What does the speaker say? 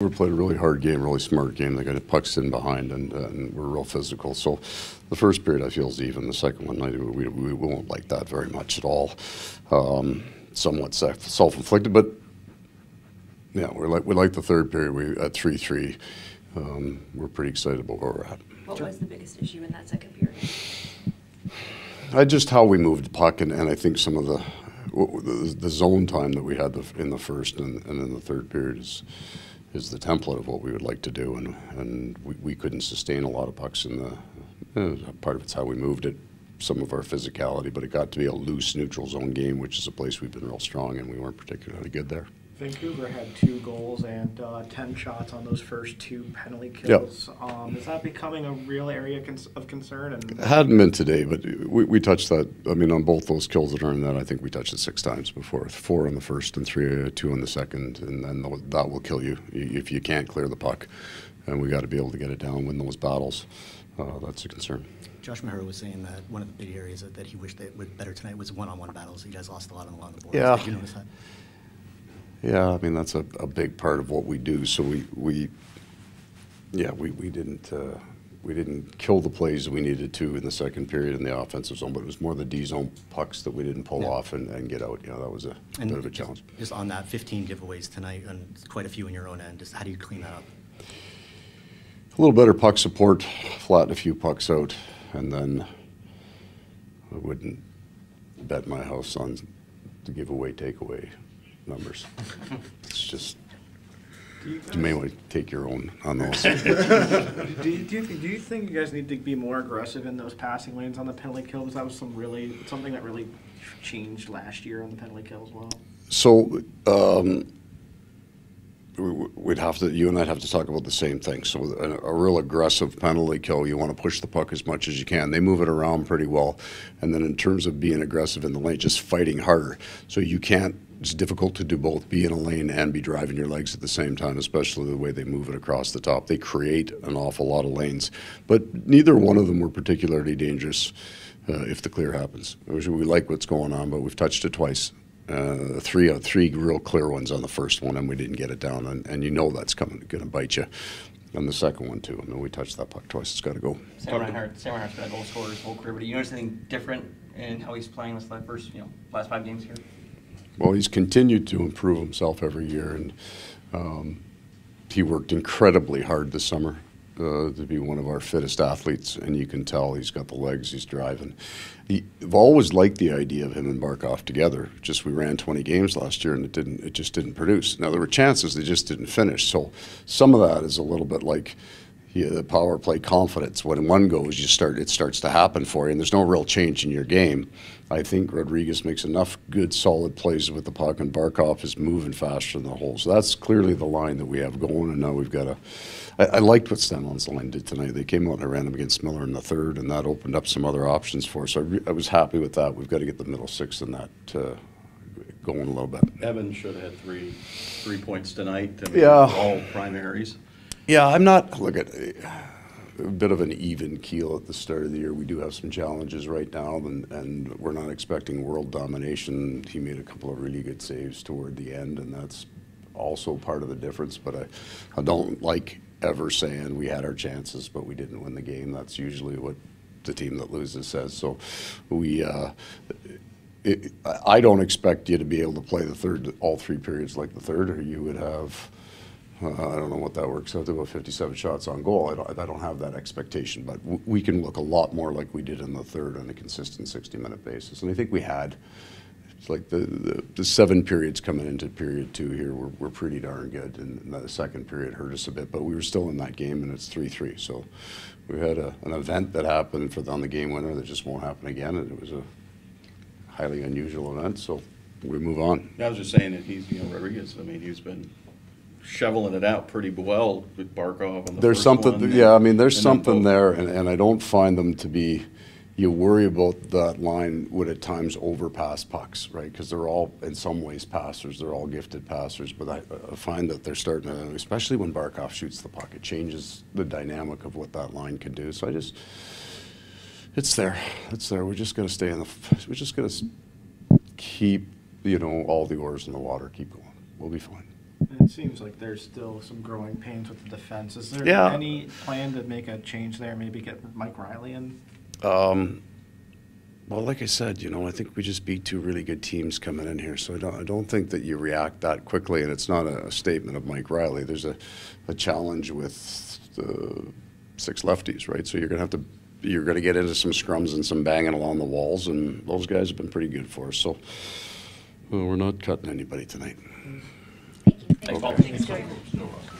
We played a really hard game, really smart game. They got the pucks in behind, and we're real physical. So the first period I feel is even. The second one, we won't like that very much at all. Somewhat self-inflicted, but yeah, we like the third period. We at 3-3. We're pretty excited about where we're at. What was the biggest issue in that second period? Just how we moved the puck, and I think some of the zone time that we had in the first and in the third period is the template of what we would like to do, and we couldn't sustain a lot of pucks in the part of it's how we moved it, some of our physicality, but it got to be a loose neutral zone game, which is a place we've been real strong, and we weren't particularly good there. Vancouver had 2 goals and 10 shots on those first 2 penalty kills. Yep. Is that becoming a real area of concern? It hadn't been today, but we touched that. I mean, on both those kills that are in that, I think we touched it 6 times before. 4 on the first and 2 on the second, and then that will kill you if you can't clear the puck. And we got to be able to get it down, win those battles. That's a concern. Josh Mahura was saying that one of the big areas that he wished they would better tonight was one-on-one battles. You guys lost a lot along the board. Yeah. Did you notice that? Yeah, I mean, that's a big part of what we do. So we didn't kill the plays that we needed to in the second period in the offensive zone, but it was more the D zone pucks that we didn't pull off and get out. You know, that was a bit of a challenge. Just on that, 15 giveaways tonight, and quite a few in your own end. Just how do you clean that up? A little better puck support, flatten a few pucks out, and then I wouldn't bet my house on the giveaway takeaway numbers. It's just you may want to take your own on those. do you think you guys need to be more aggressive in those passing lanes on the penalty kills? That was something that really changed last year on the penalty kill as well. So you and I'd have to talk about the same thing. So a real aggressive penalty kill, you want to push the puck as much as you can. They move it around pretty well, and then in terms of being aggressive in the lane, just fighting harder. So you can't. It's difficult to do both, be in a lane and be driving your legs at the same time, especially the way they move it across the top. They create an awful lot of lanes, but neither one of them were particularly dangerous if the clear happens. We like what's going on, but we've touched it twice. Three real clear ones on the first one, and we didn't get it down, and you know that's going to bite you. And the second one, too. I mean, we touched that puck twice. It's got to go. Sam Reinhart's been a goal scorer his whole career, but do you notice anything different in how he's playing this last 5 games here? Well, he's continued to improve himself every year, and he worked incredibly hard this summer to be one of our fittest athletes, and you can tell he's got the legs, he's driving. I've always liked the idea of him and Barkov together. Just we ran 20 games last year, and it just didn't produce. Now, there were chances, they just didn't finish, so some of that is a little bit like the power play confidence. When one goes, it starts to happen for you, and there's no real change in your game. I think Rodriguez makes enough good, solid plays with the puck, and Barkov is moving faster than the hole. So that's clearly the line that we have going, and now we've got I liked what Stenlund's line did tonight. They came out and ran them against Miller in the third, and that opened up some other options for us. So I was happy with that. We've got to get the middle six in that going a little bit. Evan should have had three points tonight. I mean, yeah. All primaries. Yeah, I'm not. Look, at a bit of an even keel at the start of the year. We do have some challenges right now, and we're not expecting world domination. He made a couple of really good saves toward the end, and that's also part of the difference. But I don't like ever saying we had our chances, but we didn't win the game. That's usually what the team that loses says. So we. I don't expect you to be able to play all 3 periods like the third, or you would have. I don't know what that works out to, about 57 shots on goal. I don't have that expectation, but we can look a lot more like we did in the third on a consistent 60-minute basis. And I think we had, it's like the 7 periods coming into period 2 here were pretty darn good, and the second period hurt us a bit, but we were still in that game, and it's 3-3. So we had an event that happened on the game winner that just won't happen again, and it was a highly unusual event, so we move on. I was just saying that he's, you know, Rodriguez, I mean, he's been shoveling it out pretty well with Barkov. There's something, yeah. I mean, there's something there, and I don't find them to be. You worry about that line would at times overpass pucks, right? Because they're all, in some ways, passers. They're all gifted passers, but I find that they're starting to, especially when Barkov shoots the puck, it changes the dynamic of what that line can do. So I just, it's there. We're just gonna stay in the. We're just gonna keep, you know, all the oars in the water. Keep going. We'll be fine. It seems like there's still some growing pains with the defense. Is there any plan to make a change there, maybe get Mike Riley in? Well, like I said, you know, I think we just beat two really good teams coming in here, so I don't think that you react that quickly, and it's not a statement of Mike Riley. There's a challenge with the six lefties, right? So you're going to get into some scrums and some banging along the walls, and those guys have been pretty good for us. So we're not cutting anybody tonight. Thank you. Thanks, Paul.